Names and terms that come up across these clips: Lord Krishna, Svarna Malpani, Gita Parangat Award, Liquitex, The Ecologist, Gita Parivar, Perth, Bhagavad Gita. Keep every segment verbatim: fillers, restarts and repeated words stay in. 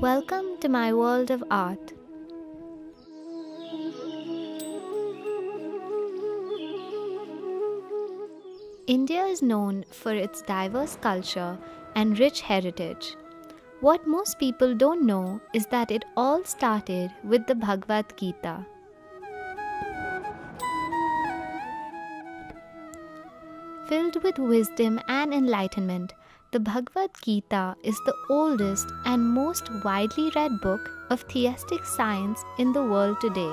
Welcome to my world of art. India is known for its diverse culture and rich heritage. What most people don't know is that it all started with the Bhagavad Gita. Filled with wisdom and enlightenment, the Bhagavad Gita is the oldest and most widely read book of theistic science in the world today.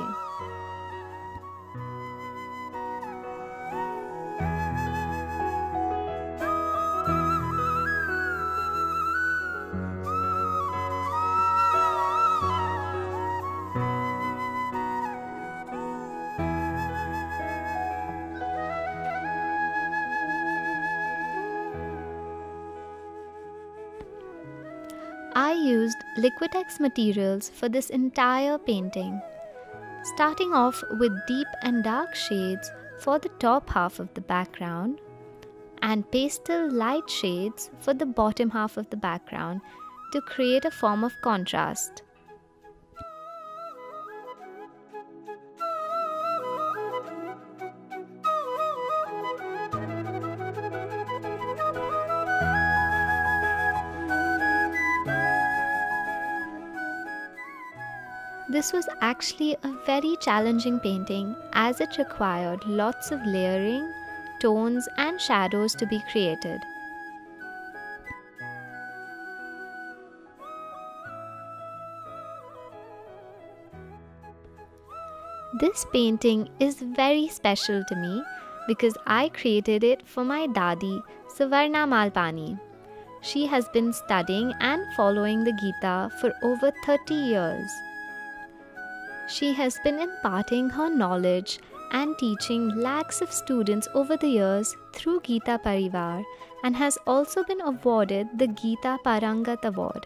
I used Liquitex materials for this entire painting, starting off with deep and dark shades for the top half of the background and pastel light shades for the bottom half of the background to create a form of contrast. This was actually a very challenging painting as it required lots of layering, tones and shadows to be created. This painting is very special to me because I created it for my dadi, Svarna Malpani. She has been studying and following the Gita for over thirty years. She has been imparting her knowledge and teaching lakhs of students over the years through Gita Parivar and has also been awarded the Gita Parangat Award.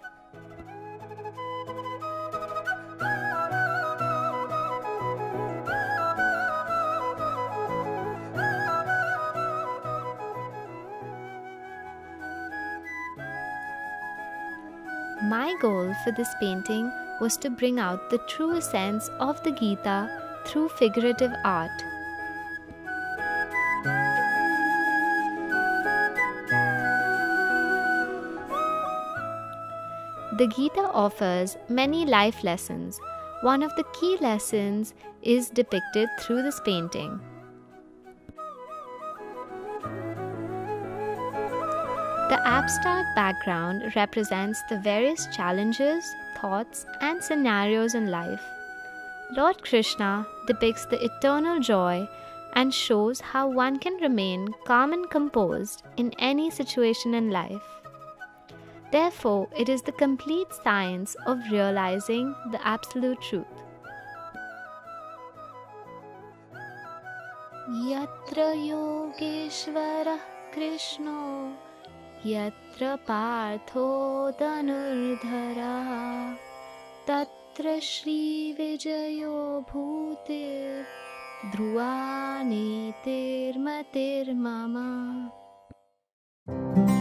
My goal for this painting was to bring out the true essence of the Gita through figurative art. The Gita offers many life lessons. One of the key lessons is depicted through this painting. The abstract background represents the various challenges, thoughts and scenarios in life. Lord Krishna depicts the eternal joy and shows how one can remain calm and composed in any situation in life. Therefore, it is the complete science of realizing the absolute truth. Yatra Yogeshvara Krishna Yatra Partho Dhanurdhara Tatrashri Vijayo Bhutir Druani Tirma Tirma.